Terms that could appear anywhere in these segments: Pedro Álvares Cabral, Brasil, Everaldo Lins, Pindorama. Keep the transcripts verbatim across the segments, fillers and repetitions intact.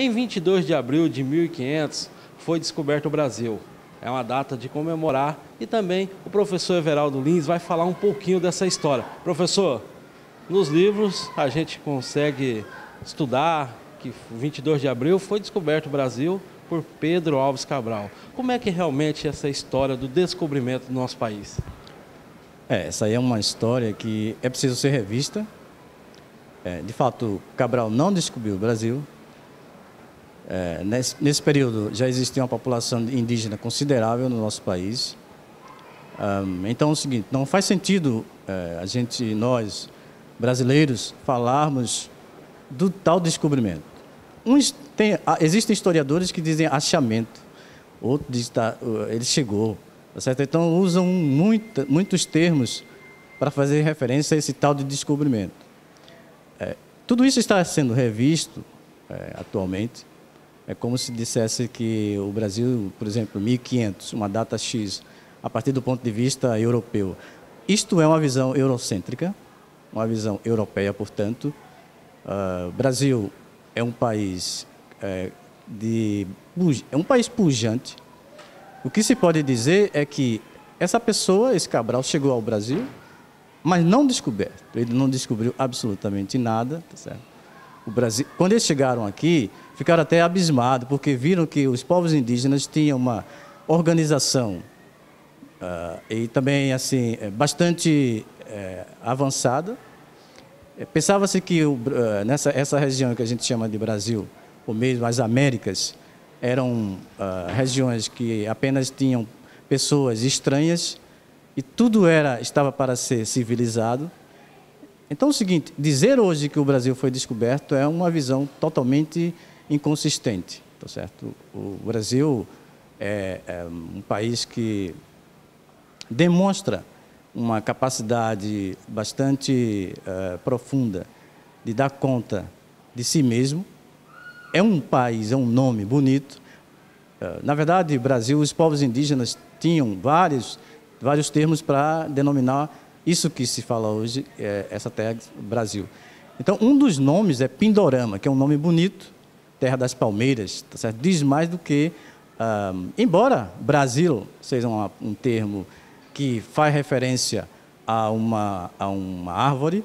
Em vinte e dois de abril de mil e quinhentos foi descoberto o Brasil. É uma data de comemorar e também o professor Everaldo Lins vai falar um pouquinho dessa história. Professor, nos livros a gente consegue estudar que vinte e dois de abril foi descoberto o Brasil por Pedro Álvares Cabral. Como é que realmente essa história do descobrimento do nosso país? É, essa aí é uma história que é preciso ser revista. É, de fato, Cabral não descobriu o Brasil. É, nesse, nesse período já existia uma população indígena considerável no nosso país. Um, então é o seguinte, não faz sentido é, a gente, nós brasileiros, falarmos do tal descobrimento. Uns tem, existem historiadores que dizem achamento, outros dizem tá, ele chegou, tá certo? Então usam muita, muitos termos para fazer referência a esse tal de descobrimento. É, tudo isso está sendo revisto é, atualmente. É como se dissesse que o Brasil, por exemplo, mil e quinhentos, uma data X, a partir do ponto de vista europeu. Isto é uma visão eurocêntrica, uma visão europeia, portanto. O uh, Brasil é um país é, de é um país pujante. O que se pode dizer é que essa pessoa, esse Cabral, chegou ao Brasil, mas não descoberto. Ele não descobriu absolutamente nada, tá certo? O Brasil, quando eles chegaram aqui, ficaram até abismados, porque viram que os povos indígenas tinham uma organização uh, e também assim, bastante uh, avançada. Pensava-se que uh, nessa essa região que a gente chama de Brasil, ou mesmo as Américas, eram uh, regiões que apenas tinham pessoas estranhas e tudo era, estava para ser civilizado. Então é o seguinte, dizer hoje que o Brasil foi descoberto é uma visão totalmente inconsistente, tá certo? O Brasil é, é um país que demonstra uma capacidade bastante uh, profunda de dar conta de si mesmo. É um país, é um nome bonito. Uh, na verdade, no Brasil, os povos indígenas tinham vários, vários termos para denominar isso que se fala hoje, é essa terra Brasil. Então, um dos nomes é Pindorama, que é um nome bonito, terra das palmeiras, tá certo? Diz mais do que, um, embora Brasil seja uma, um termo que faz referência a uma, a uma árvore,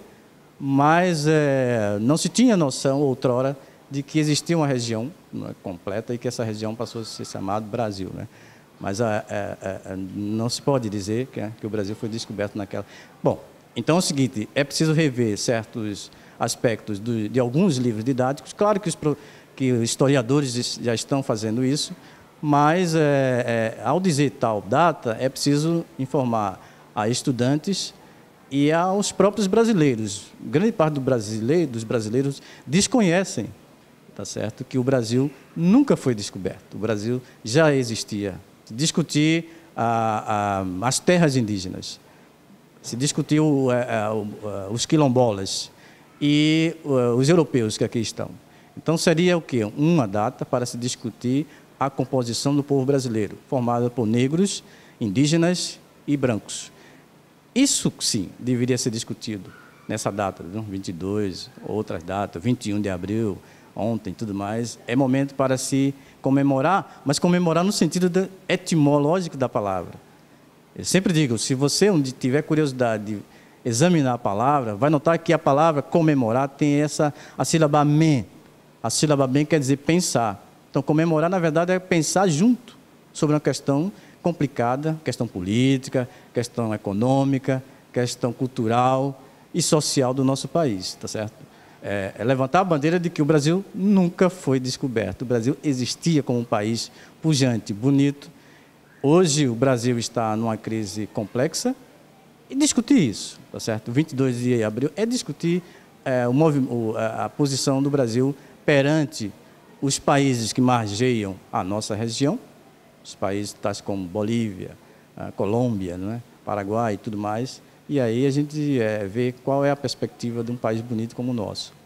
mas é, não se tinha noção outrora de que existia uma região né, completa e que essa região passou a ser chamada Brasil, né? Mas a, a, a, não se pode dizer que, que o Brasil foi descoberto naquela... Bom, então é o seguinte, é preciso rever certos aspectos do, de alguns livros didáticos. Claro que os, que os historiadores já estão fazendo isso, mas é, é, ao dizer tal data, é preciso informar a estudantes e aos próprios brasileiros. Grande parte do brasileiro, dos brasileiros desconhecem, tá certo, que o Brasil nunca foi descoberto. O Brasil já existia. Se discutir ah, ah, as terras indígenas, se discutiu ah, ah, os quilombolas e ah, os europeus que aqui estão. Então seria o quê? Uma data para se discutir a composição do povo brasileiro, formada por negros, indígenas e brancos. Isso, sim, deveria ser discutido nessa data, não? vinte e dois, outras datas, vinte e um de abril, ontem, tudo mais. É momento para se comemorar, mas comemorar no sentido etimológico da palavra. Eu sempre digo, se você um dia tiver curiosidade de examinar a palavra, vai notar que a palavra comemorar tem essa a sílaba men. A sílaba men quer dizer pensar. Então, comemorar, na verdade, é pensar junto sobre uma questão complicada, questão política, questão econômica, questão cultural e social do nosso país, tá certo? É levantar a bandeira de que o Brasil nunca foi descoberto. O Brasil existia como um país pujante, bonito. Hoje o Brasil está numa crise complexa e discutir isso, tá certo? vinte e dois de abril é discutir é, o, a posição do Brasil perante os países que margeiam a nossa região, os países tais como Bolívia, a Colômbia, não é? Paraguai e tudo mais. E aí a gente é, vê qual é a perspectiva de um país bonito como o nosso.